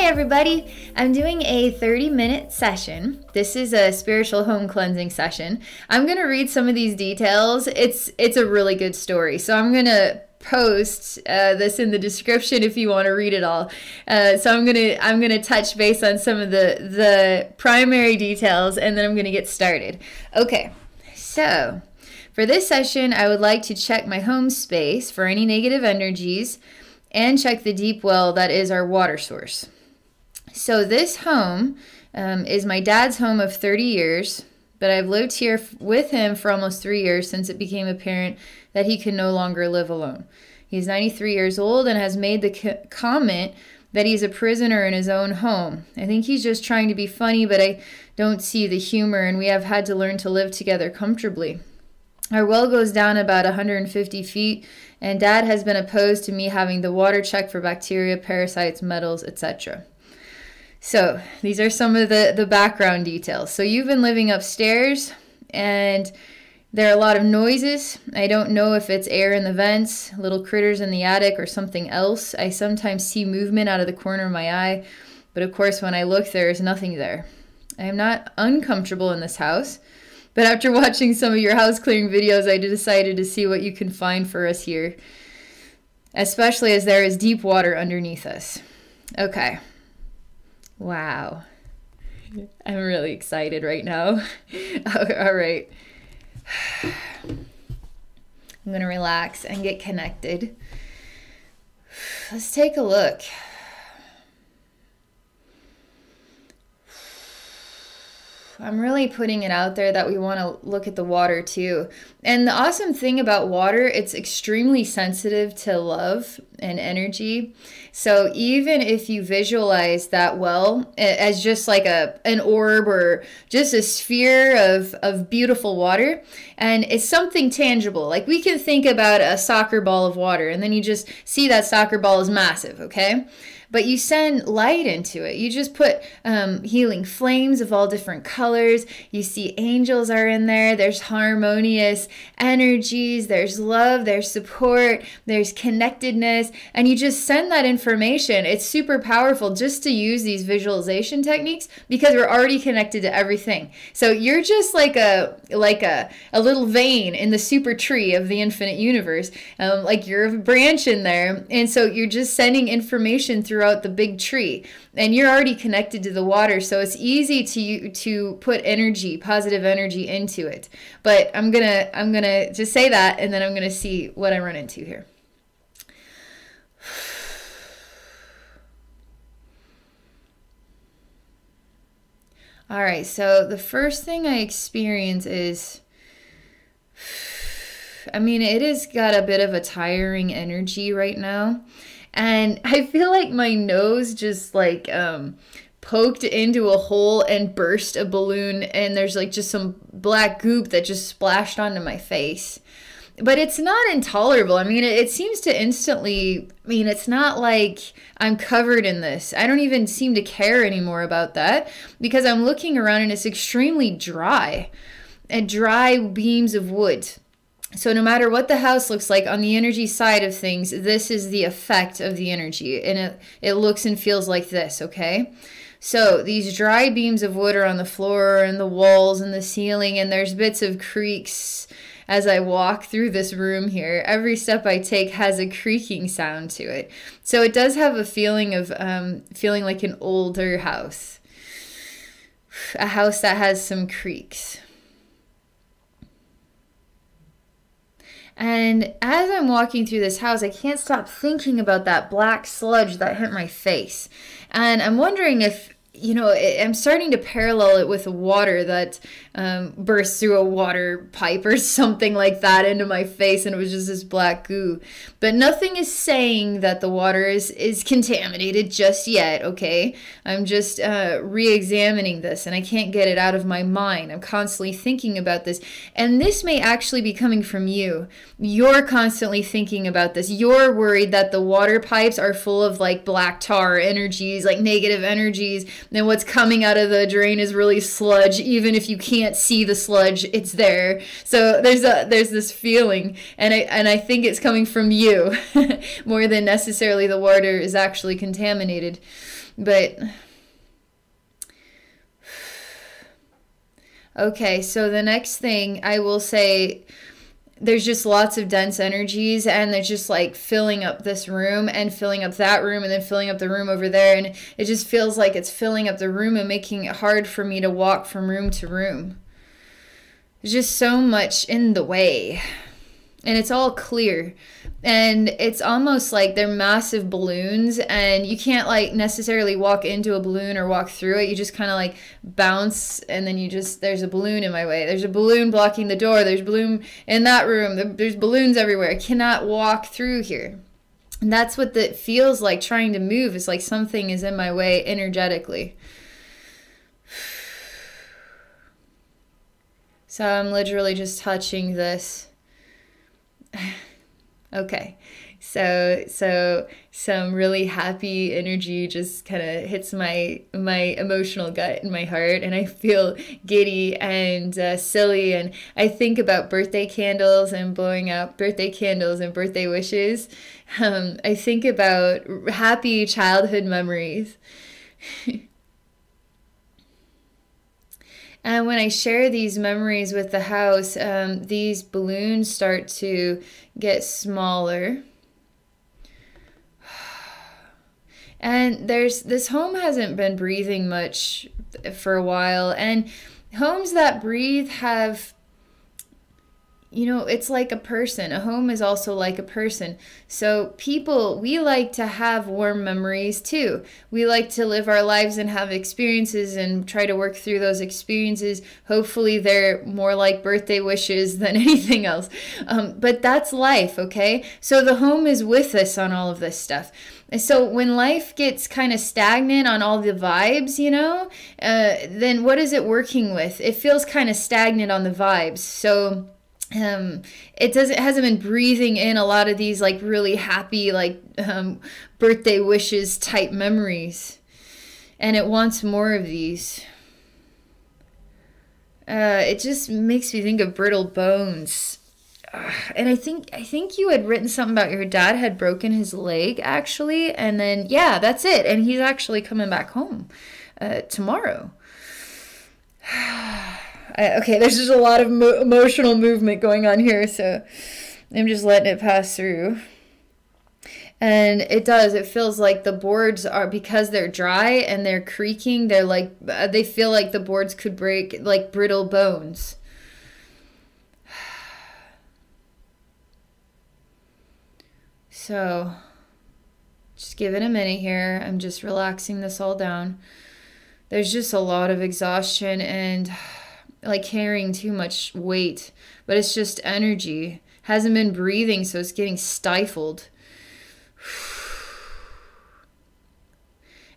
Hi everybody! I'm doing a 30-minute session. This is a spiritual home cleansing session. I'm going to read some of these details. It's a really good story, so I'm going to post this in the description if you want to read it all. So I'm gonna touch base on some of the primary details, and then I'm gonna get started. Okay, so for this session, I would like to check my home space for any negative energies and check the deep well that is our water source. So this home is my dad's home of 30 years, but I've lived here with him for almost 3 years since it became apparent that he can no longer live alone. He's 93 years old and has made the comment that he's a prisoner in his own home. I think he's just trying to be funny, but I don't see the humor, and we have had to learn to live together comfortably. Our well goes down about 150 feet, and Dad has been opposed to me having the water checked for bacteria, parasites, metals, etc. So these are some of the background details. So you've been living upstairs, and there are a lot of noises. I don't know if it's air in the vents, little critters in the attic, or something else. I sometimes see movement out of the corner of my eye, but of course when I look, there is nothing there. I am not uncomfortable in this house, but after watching some of your house clearing videos, I decided to see what you can find for us here, especially as there is deep water underneath us. Okay. Wow. I'm really excited right now. All right. I'm going to relax and get connected. Let's take a look. I'm really putting it out there that we want to look at the water too. And the awesome thing about water, it's extremely sensitive to love and energy. So even if you visualize that well as just like an orb or just a sphere of beautiful water, and it's something tangible, like we can think about a soccer ball of water, and then you just see that soccer ball is massive, okay? But you send light into it. You just put healing flames of all different colors. You see angels are in there. There's harmonious energies. There's love. There's support. There's connectedness. And you just send that information. It's super powerful just to use these visualization techniques because we're already connected to everything. So you're just like a little vein in the super tree of the infinite universe. Like you're a branch in there. And so you're just sending information through throughout the big tree, and you're already connected to the water, so it's easy to put energy, positive energy into it. But I'm gonna just say that, and then I'm gonna see what I run into here. All right, so the first thing I experience is, I mean, it has got a bit of a tiring energy right now. And I feel like my nose just like poked into a hole and burst a balloon, and there's like just some black goop that just splashed onto my face. But it's not intolerable. I mean, it seems to instantly, I mean, it's not like I'm covered in this. I don't even seem to care anymore about that because I'm looking around and it's extremely dry, and dry beams of wood. So no matter what the house looks like on the energy side of things, this is the effect of the energy, and it looks and feels like this, okay? So these dry beams of wood are on the floor and the walls and the ceiling, and there's bits of creaks as I walk through this room here. Every step I take has a creaking sound to it. So it does have a feeling of feeling like an older house, a house that has some creaks. And as I'm walking through this house, I can't stop thinking about that black sludge that hit my face. And I'm wondering if, you know, I'm starting to parallel it with water that burst through a water pipe or something like that into my face, and it was just this black goo. But nothing is saying that the water is contaminated just yet, okay? I'm just re-examining this, and I can't get it out of my mind. I'm constantly thinking about this, and this may actually be coming from you. You're constantly thinking about this. You're worried that the water pipes are full of like black tar energies, like negative energies. Then what's coming out of the drain is really sludge. Even if you can't see the sludge, it's there. So there's this feeling, and I think it's coming from you more than necessarily the water is actually contaminated. But okay, so the next thing I will say, there's just lots of dense energies, and they're just like filling up this room and filling up that room and then filling up the room over there. And it just feels like it's filling up the room and making it hard for me to walk from room to room. There's just so much in the way, and it's all clear. And it's almost like they're massive balloons, and you can't like necessarily walk into a balloon or walk through it. You just kind of like bounce, and then you just, there's a balloon in my way. There's a balloon blocking the door. There's a balloon in that room. There's balloons everywhere. I cannot walk through here. And that's what it feels like trying to move. It's like something is in my way energetically. So I'm literally just touching this. Okay, so some really happy energy just kind of hits my emotional gut and my heart, and I feel giddy and silly, and I think about birthday candles and blowing out birthday candles and birthday wishes. I think about happy childhood memories. And when I share these memories with the house, these balloons start to get smaller. And there's this home hasn't been breathing much for a while. And homes that breathe have, you know, it's like a person. A home is also like a person. So people, we like to have warm memories too. We like to live our lives and have experiences and try to work through those experiences. Hopefully they're more like birthday wishes than anything else. But that's life, okay? So the home is with us on all of this stuff. And so when life gets kind of stagnant on all the vibes, you know, then what is it working with? It feels kind of stagnant on the vibes. So it hasn't been breathing in a lot of these like really happy like birthday wishes type memories, and it wants more of these. It just makes me think of brittle bones. And I think you had written something about your dad had broken his leg actually, and then yeah, that's it, and he's actually coming back home tomorrow. Okay, there's just a lot of emotional movement going on here, so I'm just letting it pass through. And it does, it feels like the boards are, because they're dry and they're creaking, they're like, they feel like the boards could break like brittle bones. So just give it a minute here. I'm just relaxing this all down. There's just a lot of exhaustion and like carrying too much weight, but it's just energy. Hasn't been breathing, so it's getting stifled.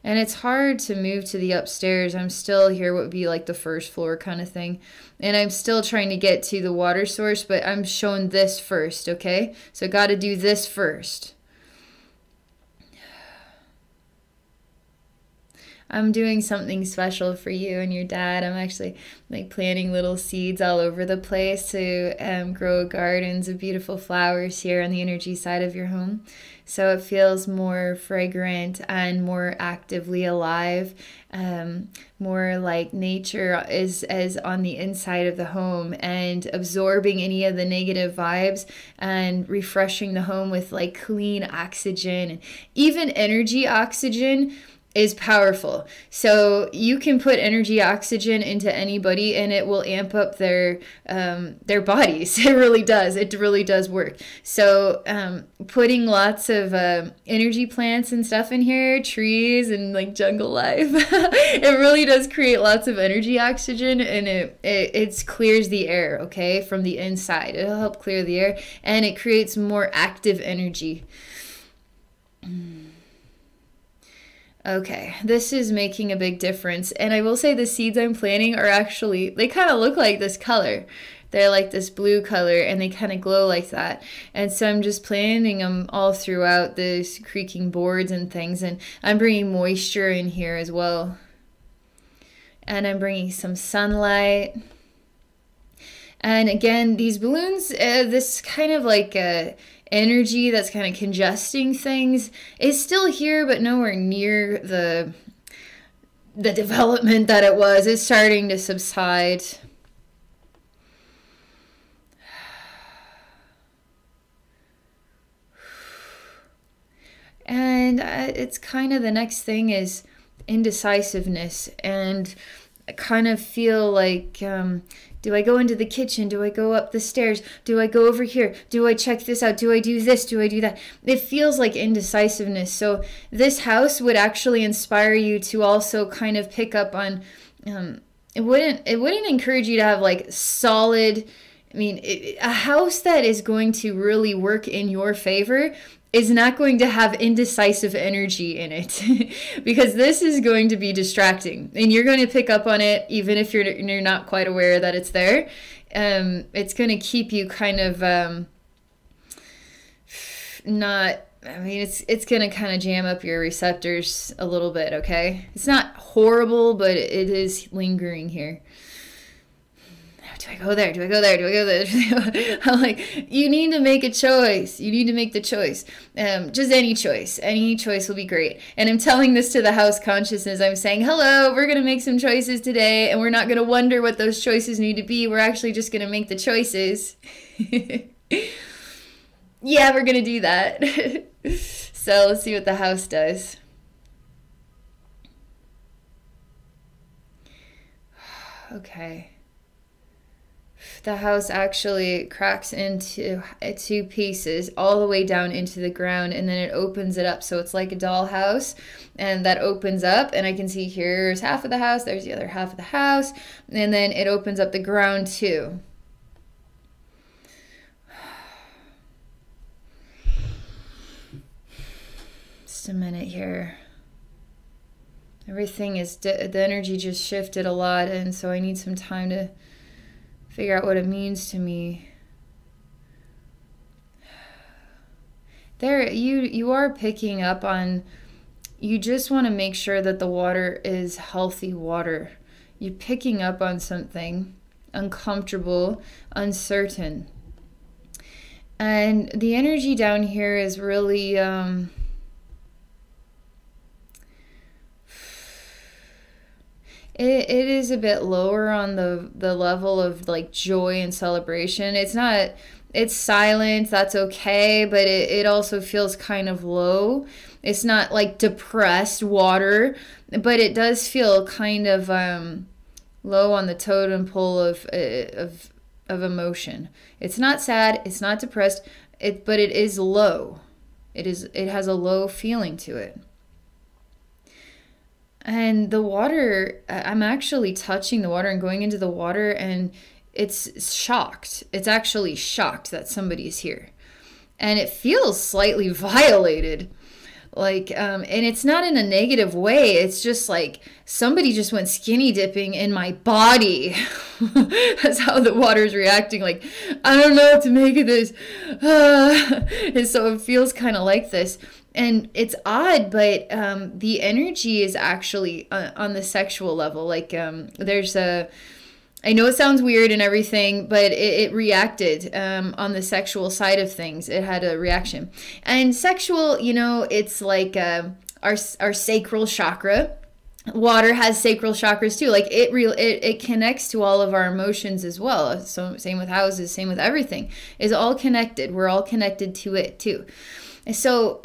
And it's hard to move to the upstairs. I'm still here, what would be like the first floor kind of thing. And I'm still trying to get to the water source, but I'm showing this first, okay? So got to do this first. I'm doing something special for you and your dad. I'm actually like planting little seeds all over the place to grow gardens of beautiful flowers here on the energy side of your home. So it feels more fragrant and more actively alive, more like nature is on the inside of the home and absorbing any of the negative vibes and refreshing the home with like clean oxygen, and even energy oxygen is powerful. So you can put energy oxygen into anybody and it will amp up their bodies. It really does. It really does work. So putting lots of energy plants and stuff in here, trees and like jungle life, it really does create lots of energy oxygen, and it clears the air, okay, from the inside. It'll help clear the air and it creates more active energy. Okay, this is making a big difference. And I will say the seeds I'm planting are actually, they kind of look like this color. They're like this blue color and they kind of glow like that. And so I'm just planting them all throughout these creaking boards and things. And I'm bringing moisture in here as well. And I'm bringing some sunlight. And again, these balloons, this kind of like a energy that's kind of congesting things is still here, but nowhere near the the development that it was is starting to subside. And it's kind of, the next thing is indecisiveness, and I kind of feel like, do I go into the kitchen? Do I go up the stairs? Do I go over here? Do I check this out? Do I do this? Do I do that? It feels like indecisiveness. So this house would actually inspire you to also kind of pick up on, it wouldn't encourage you to have like solid, I mean, a house that is going to really work in your favor is not going to have indecisive energy in it because this is going to be distracting and you're going to pick up on it even if you're not quite aware that it's there. It's going to keep you kind of not, I mean, it's going to kind of jam up your receptors a little bit, okay? It's not horrible, but it is lingering here. Do I go there? Do I go there? Do I go there? I'm like, you need to make a choice. You need to make the choice. Just any choice. Any choice will be great. And I'm telling this to the house consciousness. I'm saying, hello, we're going to make some choices today, and we're not going to wonder what those choices need to be. We're actually just going to make the choices. Yeah, we're going to do that. So let's see what the house does. Okay. The house actually cracks into two pieces all the way down into the ground, and then it opens it up. So it's like a dollhouse, and that opens up, and I can see here's half of the house, there's the other half of the house, and then it opens up the ground too. Just a minute here. Everything is, the energy just shifted a lot, and so I need some time to figure out what it means to me. There, you are picking up on, you just want to make sure that the water is healthy water. You're picking up on something uncomfortable, uncertain. And the energy down here is really, It is a bit lower on the level of like joy and celebration. It's not, it's silent, that's okay, but it also feels kind of low. It's not like depressed water, but it does feel kind of low on the totem pole of emotion. It's not sad, it's not depressed, but it is low. It has a low feeling to it. And the water, I'm actually touching the water and going into the water, and it's shocked. It's actually shocked that somebody's here. And it feels slightly violated. Like, and it's not in a negative way. It's just like somebody just went skinny dipping in my body. That's how the water's reacting. Like, I don't know what to make of this. And so it feels kind of like this. And it's odd, but the energy is actually on the sexual level. Like, there's a, I know it sounds weird and everything, but it reacted on the sexual side of things. It had a reaction. And sexual, you know, it's like our sacral chakra. Water has sacral chakras too. Like it connects to all of our emotions as well. So same with houses, same with everything. It's all connected. We're all connected to it too. So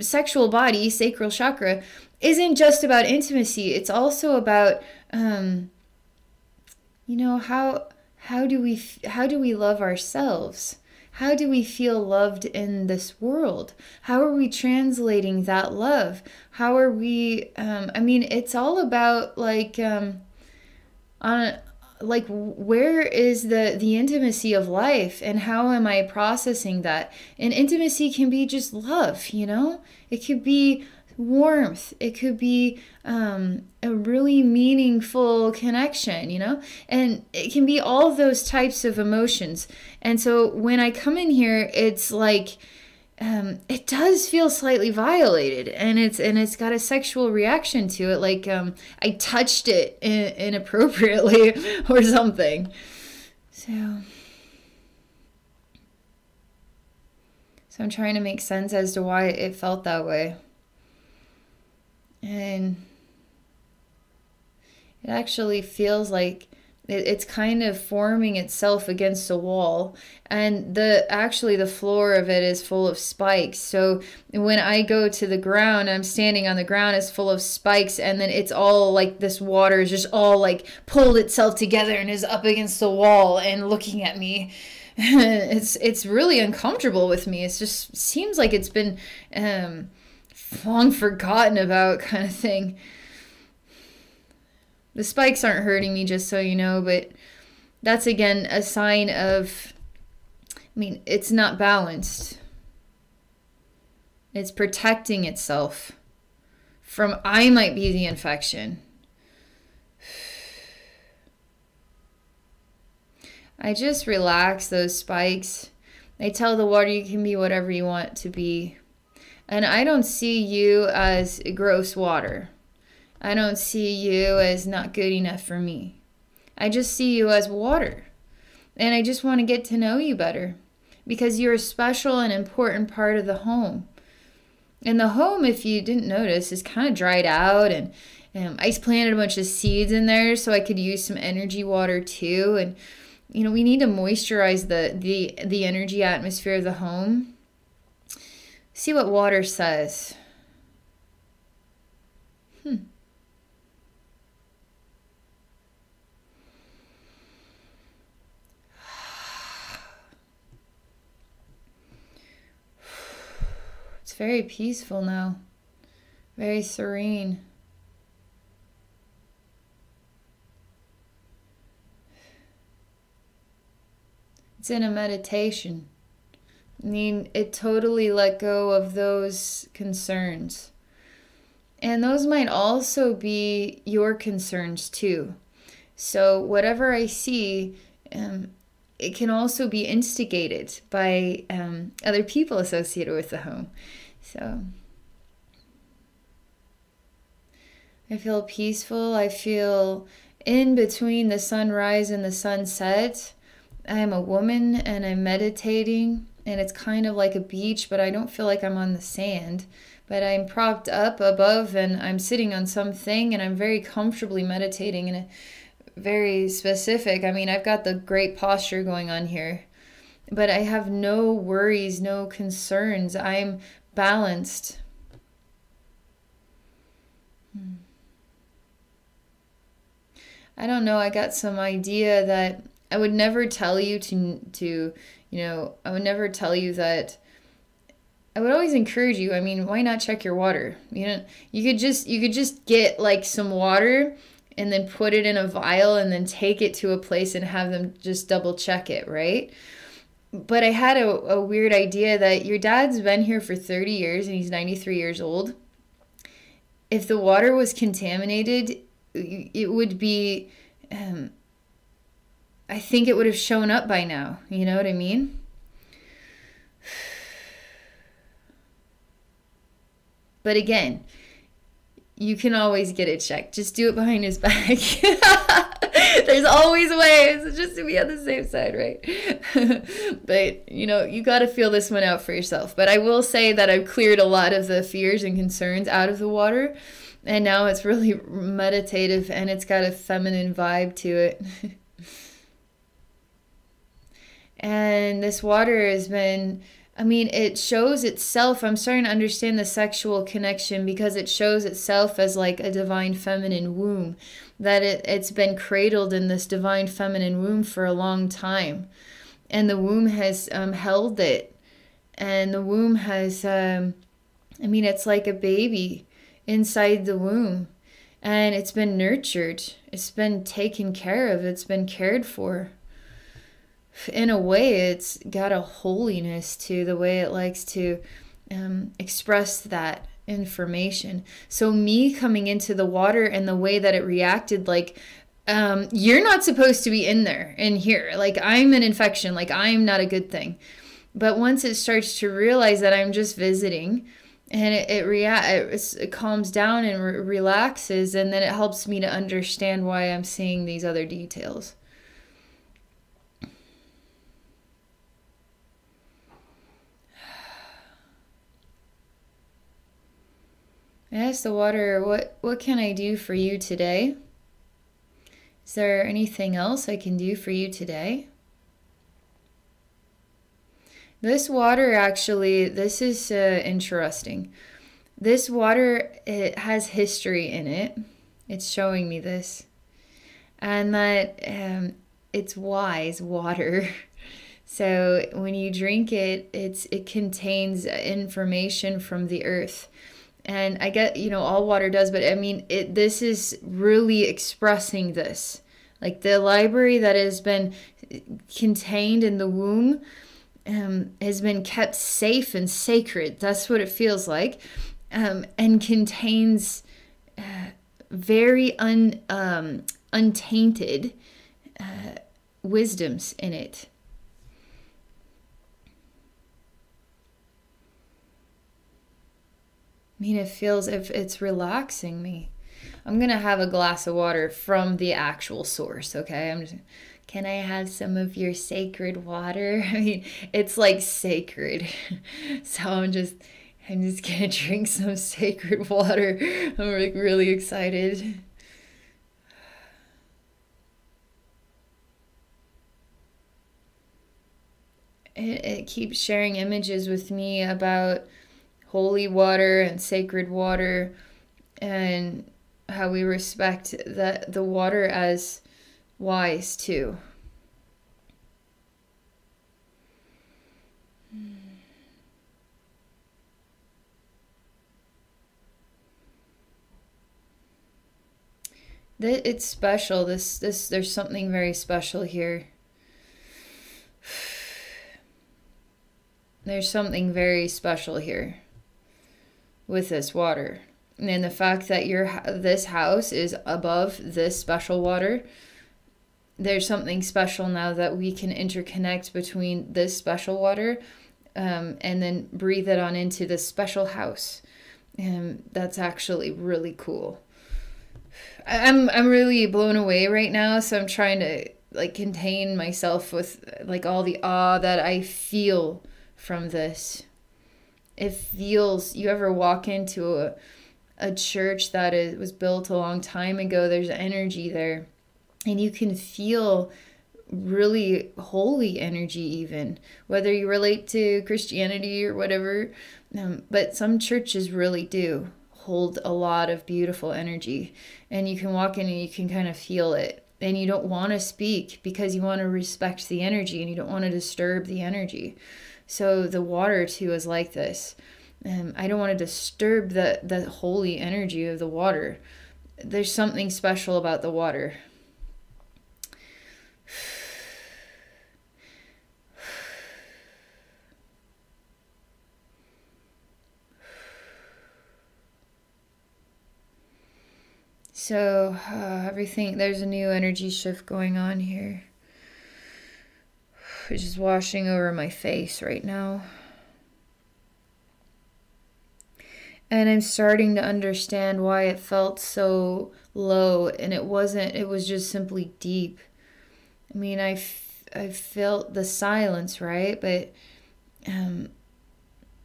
sexual body, sacral chakra, isn't just about intimacy. It's also about... you know, how do we love ourselves? How do we feel loved in this world? How are we translating that love? How are we? I mean, it's all about like where is the intimacy of life, and how am I processing that? And intimacy can be just love, you know. It could be warmth. It could be a really meaningful connection, you know, and it can be all those types of emotions. And so when I come in here, it's like it does feel slightly violated, and it's got a sexual reaction to it, like I touched it inappropriately or something. So I'm trying to make sense as to why it felt that way. And It actually feels like it's kind of forming itself against a wall, and actually the floor of it is full of spikes. So when I go to the ground, I'm standing on the ground, it's full of spikes, and then it's all like this water is just all like pulled itself together and is up against the wall and looking at me. It's really uncomfortable with me. It just seems like it's been long forgotten about kind of thing. The spikes aren't hurting me, just so you know, but that's again a sign of, I mean, it's not balanced. It's protecting itself from, I might be the infection. I just relax those spikes. I tell the water you can be whatever you want to be. And I don't see you as gross water. I don't see you as not good enough for me. I just see you as water. And I just want to get to know you better, because you're a special and important part of the home. And the home, if you didn't notice, is kind of dried out, and I planted a bunch of seeds in there so I could use some energy water too. And you know, we need to moisturize the energy atmosphere of the home. See what water says. It's very peaceful now, very serene. It's in a meditation. I mean, it totally let go of those concerns. And those might also be your concerns too. So whatever I see, it can also be instigated by other people associated with the home. So I feel peaceful. I feel in between the sunrise and the sunset. I am a woman and I'm meditating, and it's kind of like a beach, but I don't feel like I'm on the sand. But I'm propped up above and I'm sitting on something, and I'm very comfortably meditating in a very specific, I mean, I've got the great posture going on here, but I have no worries, no concerns. I'm balanced. I don't know, I got some idea that I would never tell you to you know, I would never tell you that. I would always encourage you. I mean, why not check your water? You know, you could just get like some water and then put it in a vial and then take it to a place and have them just double check it, right? But I had a weird idea that your dad's been here for 30 years and he's 93 years old. If the water was contaminated, it would be, I think it would have shown up by now. You know what I mean? But again, you can always get it checked. Just do it behind his back. There's always ways. It's just to be on the safe side, right? But, you know, you got to feel this one out for yourself. But I will say that I've cleared a lot of the fears and concerns out of the water. And now it's really meditative and it's got a feminine vibe to it. And this water has been... I mean, it shows itself, I'm starting to understand the sexual connection, because it shows itself as like a divine feminine womb, that it's been cradled in this divine feminine womb for a long time. And the womb has held it. And the womb has, I mean, it's like a baby inside the womb. And it's been nurtured. It's been taken care of. It's been cared for. In a way, it's got a holiness to the way it likes to express that information. So me coming into the water and the way that it reacted, like, you're not supposed to be in there, in here. Like, I'm an infection. Like, I'm not a good thing. But once it starts to realize that I'm just visiting, and it calms down and relaxes, and then it helps me to understand why I'm seeing these other details. I asked the water, what can I do for you today? Is there anything else I can do for you today? This water actually, this is interesting. This water, it has history in it. It's showing me this. And that it's wise water. So when you drink it, it contains information from the earth. And I get, you know, all water does, but I mean, this is really expressing this. Like the library that has been contained in the womb has been kept safe and sacred. That's what it feels like. And contains very untainted wisdoms in it. I mean, it feels, if it's relaxing me. I'm gonna have a glass of water from the actual source, okay? I'm just, can I have some of your sacred water? I mean, it's like sacred. So I'm just gonna drink some sacred water. I'm like really excited. It keeps sharing images with me about holy water and sacred water, and how we respect the water as wise too. It's special. This there's something very special here. There's something very special here with this water, and the fact that this house is above this special water, there's something special now that we can interconnect between this special water and then breathe it on into this special house, and that's actually really cool. I'm really blown away right now, so I'm trying to like contain myself with like all the awe that I feel from this. It feels, you ever walk into a church that was built a long time ago, there's energy there. And you can feel really holy energy even, whether you relate to Christianity or whatever. But some churches really do hold a lot of beautiful energy. And you can walk in and you can kind of feel it. And you don't want to speak because you want to respect the energy and you don't want to disturb the energy. So the water too is like this. I don't want to disturb the holy energy of the water. There's something special about the water. So everything, there's a new energy shift going on here. It's just washing over my face right now. And I'm starting to understand why it felt so low, and it wasn't, it was just simply deep. I mean, I felt the silence, right? But I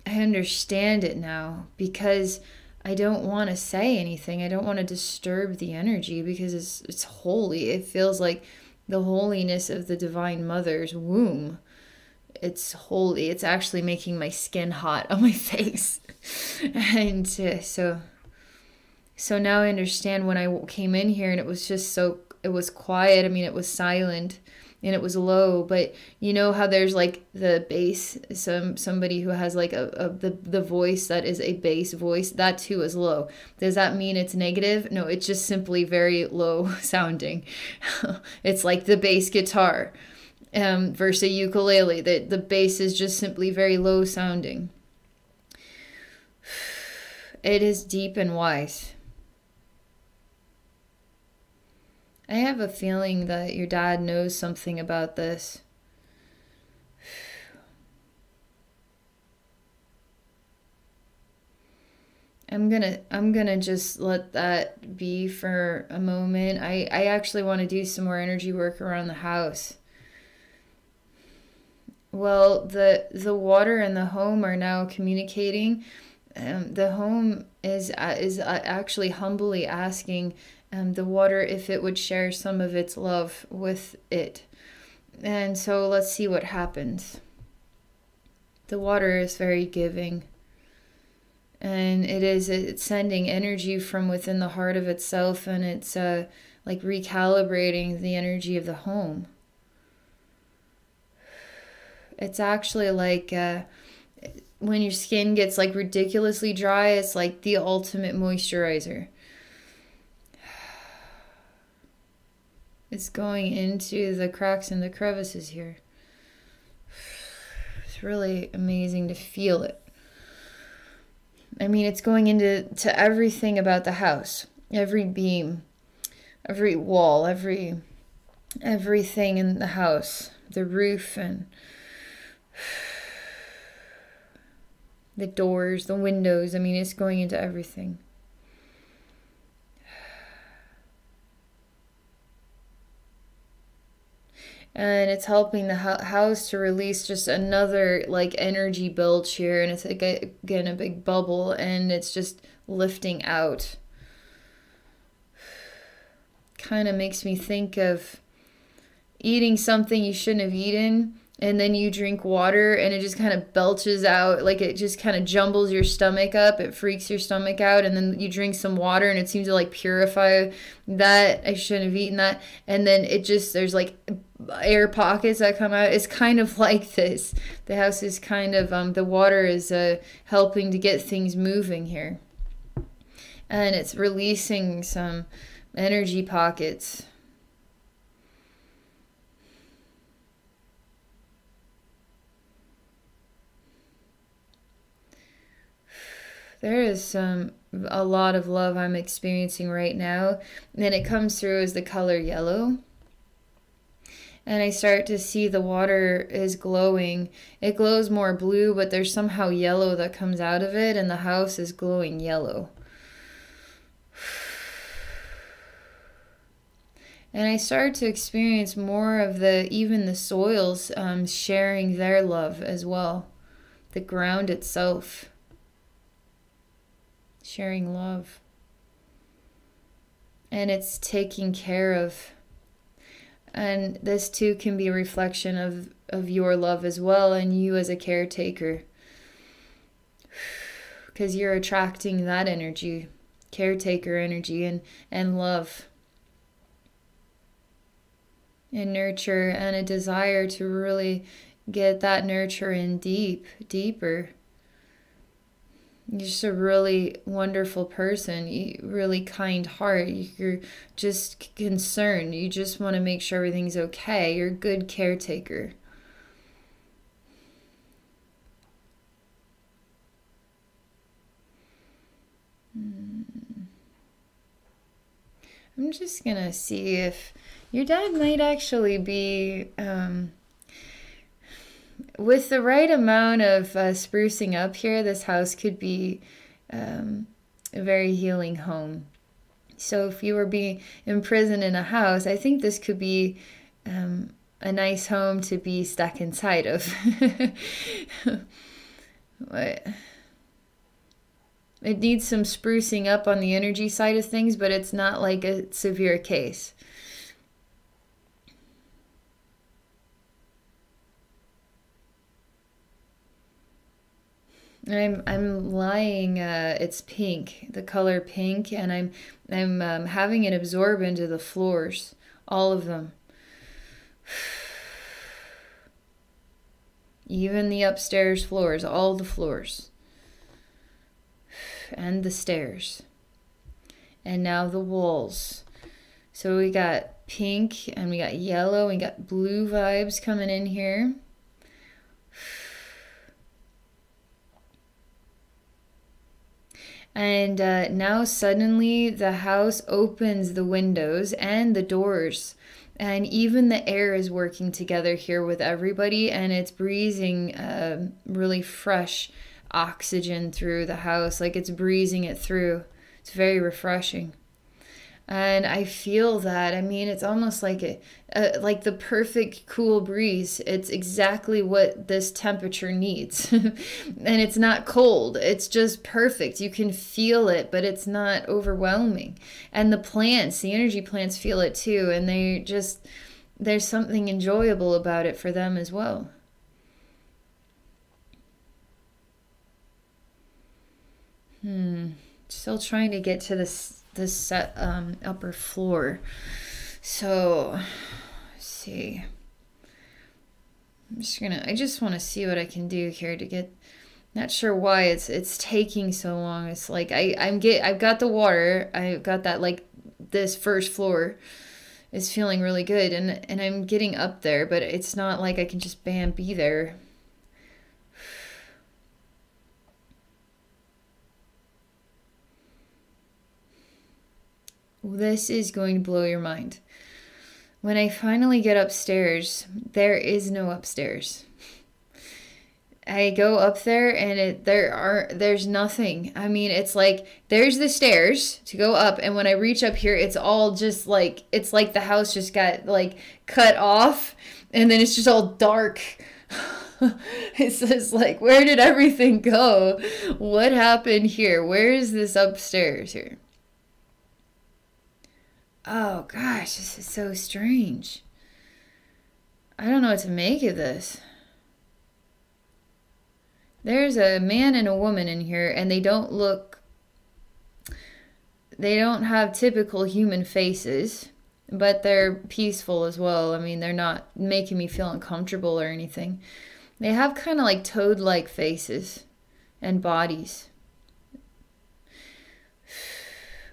understand it now because I don't want to say anything. I don't want to disturb the energy because it's holy. It feels like the holiness of the Divine Mother's womb. It's holy. It's actually making my skin hot on my face. And so now I understand when I came in here and it was just so, it was quiet. I mean, it was silent and it was low, but you know how there's like the bass, somebody who has like the voice that is a bass voice, that too is low. Does that mean it's negative? No, it's just simply very low sounding. It's like the bass guitar versus a ukulele. The bass is just simply very low sounding. It is deep and wise. I have a feeling that your dad knows something about this. I'm gonna just let that be for a moment. I actually want to do some more energy work around the house. Well, the water and the home are now communicating. The home is actually humbly asking the water if it would share some of its love with it. And so let's see what happens. The water is very giving, and it's sending energy from within the heart of itself, and it's like recalibrating the energy of the home. It's actually like when your skin gets like ridiculously dry, it's like the ultimate moisturizer. It's going into the cracks and the crevices here. It's really amazing to feel it. I mean, it's going into everything about the house, every beam, every wall, everything in the house, the roof and the doors, the windows. I mean, it's going into everything. And it's helping the house to release just another like energy bilge here, and it's like again a big bubble, and it's just lifting out. Kind of makes me think of eating something you shouldn't have eaten, and then you drink water and it just kind of belches out, like it just kind of jumbles your stomach up, it freaks your stomach out, and then you drink some water and it seems to like purify that, I shouldn't have eaten that, and then it just, there's like air pockets that come out. It's kind of like this. The house is kind of, the water is helping to get things moving here. And it's releasing some energy pockets. There is a lot of love I'm experiencing right now, and it comes through as the color yellow. And I start to see the water is glowing. It glows more blue, but there's somehow yellow that comes out of it, and the house is glowing yellow. And I start to experience more of even the soils sharing their love as well. The ground itself. Sharing love, and it's taking care of, and this too can be a reflection of your love as well, and you as a caretaker, because you're attracting that energy, caretaker energy, and love and nurture, and a desire to really get that nurture in deeper. You're just a really wonderful person, you really kind heart, you're just concerned, you just want to make sure everything's okay, you're a good caretaker. I'm just gonna see if your dad might actually be with the right amount of sprucing up here, this house could be a very healing home. So if you were being imprisoned in a house, I think this could be a nice home to be stuck inside of. But it needs some sprucing up on the energy side of things, but it's not like a severe case. I'm lying, it's pink, the color pink, and I'm having it absorb into the floors, all of them. Even the upstairs floors, all the floors. And the stairs. And now the walls. So we got pink, and we got yellow, and we got blue vibes coming in here. And now suddenly the house opens the windows and the doors, and even the air is working together here with everybody, and it's breezing really fresh oxygen through the house, like it's breezing it through. It's very refreshing. And I feel that. I mean, it's almost like like the perfect cool breeze. It's exactly what this temperature needs. And it's not cold. It's just perfect. You can feel it, but it's not overwhelming. And the plants, the energy plants, feel it too. And they just, there's something enjoyable about it for them as well. Still trying to get to this upper floor. So let's see. I just want to see what I can do here to get. Not sure why it's taking so long. It's like I've got the water. I've got that, like, this first floor is feeling really good, and I'm getting up there, but it's not like I can just bam be there. This is going to blow your mind. When I finally get upstairs, there is no upstairs. I go up there and there's nothing. I mean, it's like there's the stairs to go up, and when I reach up here, it's all just like, it's like the house just got like cut off, and then it's just all dark. It's just like, where did everything go? What happened here? Where is this upstairs here? Oh gosh, this is so strange. I don't know what to make of this. There's a man and a woman in here, and they don't look, they don't have typical human faces, but they're peaceful as well. I mean, they're not making me feel uncomfortable or anything. They have kind of like toad-like faces and bodies.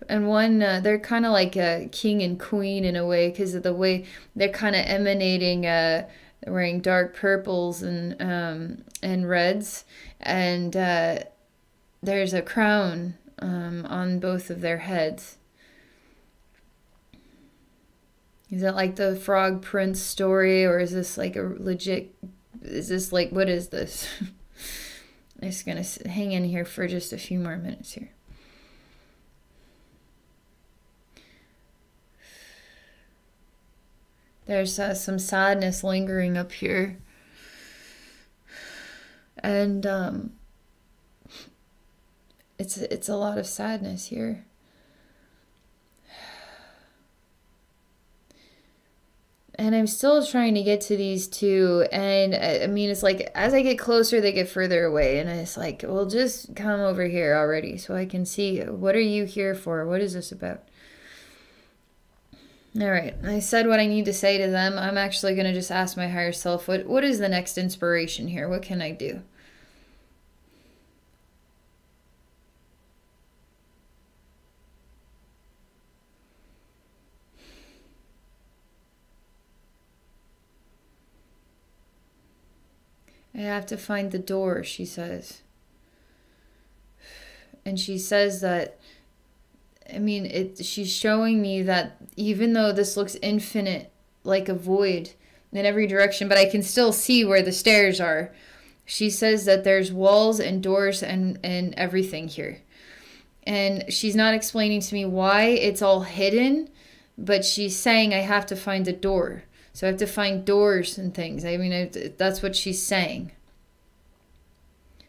And one, they're kind of like a king and queen in a way, because of the way they're kind of emanating, wearing dark purples and reds. And there's a crown on both of their heads. Is that like the Frog Prince story, or is this like a legit, is this like, what is this? I'm just going to hang in here for just a few more minutes here. There's some sadness lingering up here. And it's a lot of sadness here. And I'm still trying to get to these two. And I mean, it's like as I get closer, they get further away. And it's like, well, just come over here already so I can see. What are you here for? What is this about? All right, I said what I need to say to them. I'm actually going to just ask my higher self, what is the next inspiration here? What can I do? I have to find the door, she says. And she says that, I mean, she's showing me that even though this looks infinite, like a void in every direction, but I can still see where the stairs are. She says that there's walls and doors and everything here. And she's not explaining to me why it's all hidden, but she's saying I have to find a door. So I have to find doors and things. I mean, that's what she's saying.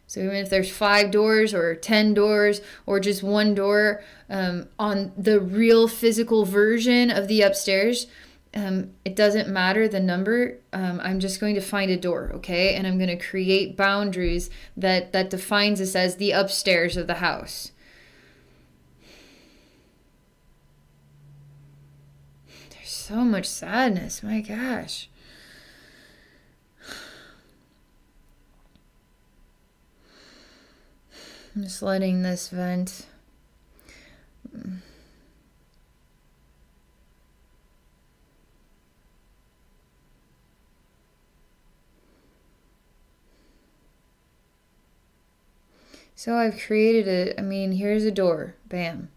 So even if there's 5 doors or 10 doors or just one door on the real physical version of the upstairs, it doesn't matter the number. I'm just going to find a door, okay? And I'm going to create boundaries that defines us as the upstairs of the house. There's so much sadness, my gosh. I'm just letting this vent. So I've created a, I mean, here's a door, bam.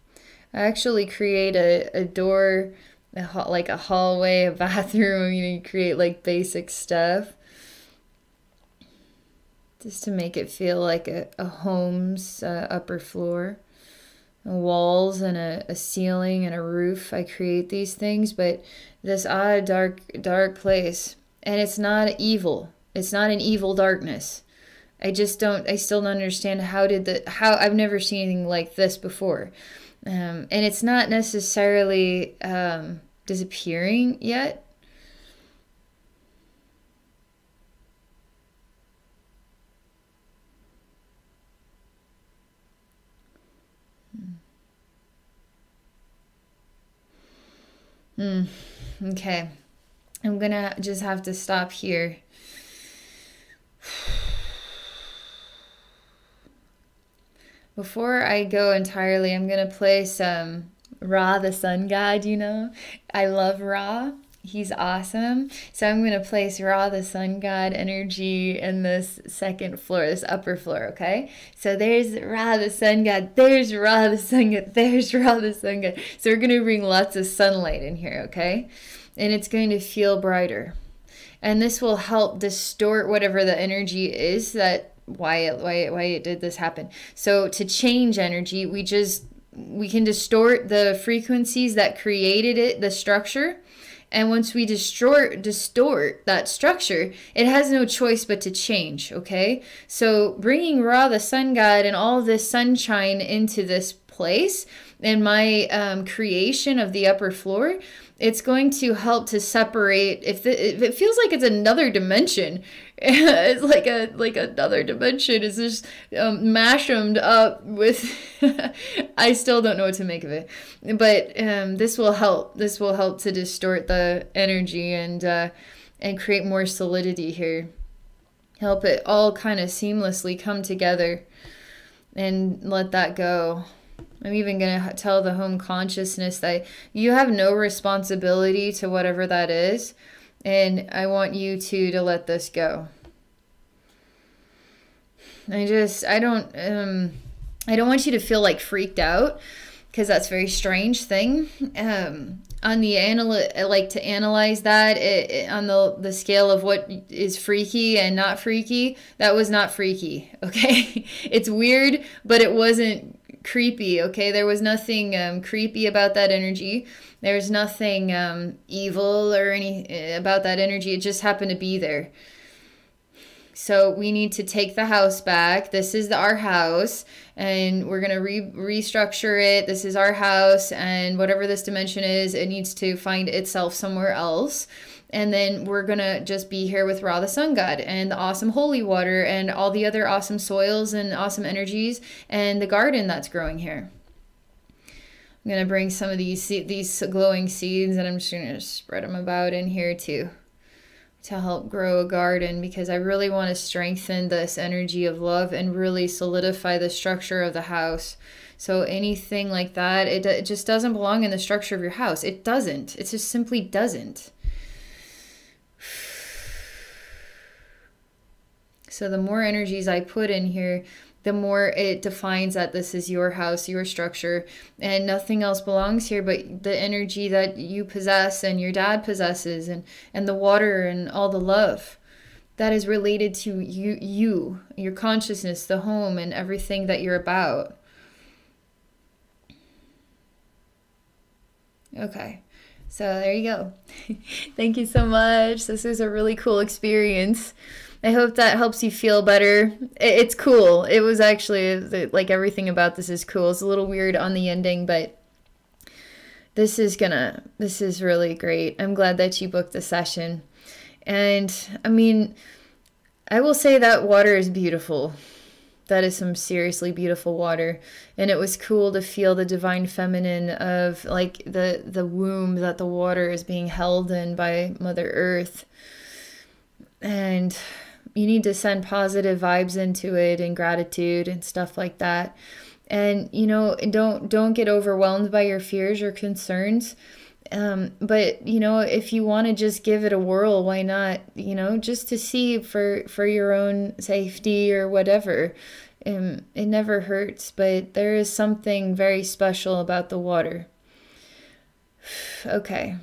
I actually create a door, like a hallway, a bathroom. I mean, you create like basic stuff. Just to make it feel like a home's upper floor. and walls and a ceiling and a roof. I create these things, but this odd, dark place. And it's not evil. It's not an evil darkness. I still don't understand how I've never seen anything like this before. And it's not necessarily disappearing yet. Okay, I'm gonna just have to stop here. Before I go entirely, I'm gonna play some Ra, the sun god, you know? I love Ra. He's awesome. So I'm gonna place Ra, the sun god energy in this second floor, this upper floor, okay? So there's Ra, the sun god. There's Ra, the sun god. There's Ra, the sun god. So we're gonna bring lots of sunlight in here, okay? And it's going to feel brighter. And this will help distort whatever the energy is that why it did this happen. So to change energy, we can distort the frequencies that created it, the structure. And once we distort that structure, it has no choice but to change, okay? So bringing Ra, the sun god, and all this sunshine into this place and my creation of the upper floor, it's going to help to separate. If it feels like it's another dimension, it's like another dimension is just mashed up with. I still don't know what to make of it, but this will help. This will help to distort the energy and create more solidity here. Help it all kind of seamlessly come together, and let that go. I'm even going to tell the home consciousness that you have no responsibility to whatever that is. And I want you to let this go. I don't want you to feel like freaked out, because that's a very strange thing. I like to analyze that on the scale of what is freaky and not freaky. That was not freaky. Okay. It's weird, but it wasn't creepy, okay? There was nothing creepy about that energy. There's nothing evil or any about that energy. It just happened to be there. So we need to take the house back. This is our house, and we're going to restructure it. This is our house, and whatever this dimension is, it needs to find itself somewhere else. And then we're going to just be here with Ra, the sun god, and the awesome holy water, and all the other awesome soils and awesome energies, and the garden that's growing here. I'm going to bring some of these glowing seeds, and I'm just going to spread them about in here too, to help grow a garden, because I really want to strengthen this energy of love and really solidify the structure of the house. So anything like that, it just doesn't belong in the structure of your house. It doesn't. It just simply doesn't. So the more energies I put in here, the more it defines that this is your house, your structure, and nothing else belongs here but the energy that you possess and your dad possesses, and the water and all the love that is related to you, your consciousness, the home, and everything that you're about. Okay. So there you go. Thank you so much. This was a really cool experience. I hope that helps you feel better. It's cool. It was actually, like, everything about this is cool. It's a little weird on the ending, but this is really great. I'm glad that you booked the session. And I mean, I will say that water is beautiful. That is some seriously beautiful water. And it was cool to feel the divine feminine of, like, the womb that the water is being held in by Mother Earth. And you need to send positive vibes into it, and gratitude and stuff like that. And, you know, don't get overwhelmed by your fears or concerns. But, you know, if you want to just give it a whirl, why not, you know, just to see for your own safety or whatever. It never hurts, but there is something very special about the water. Okay.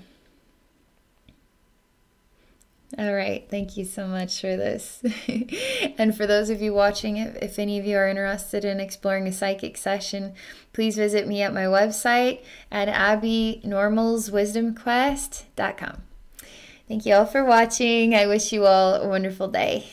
All right, thank you so much for this. And for those of you watching, if any of you are interested in exploring a psychic session, please visit me at my website at abbynormalswisdomquest.com. Thank you all for watching. I wish you all a wonderful day.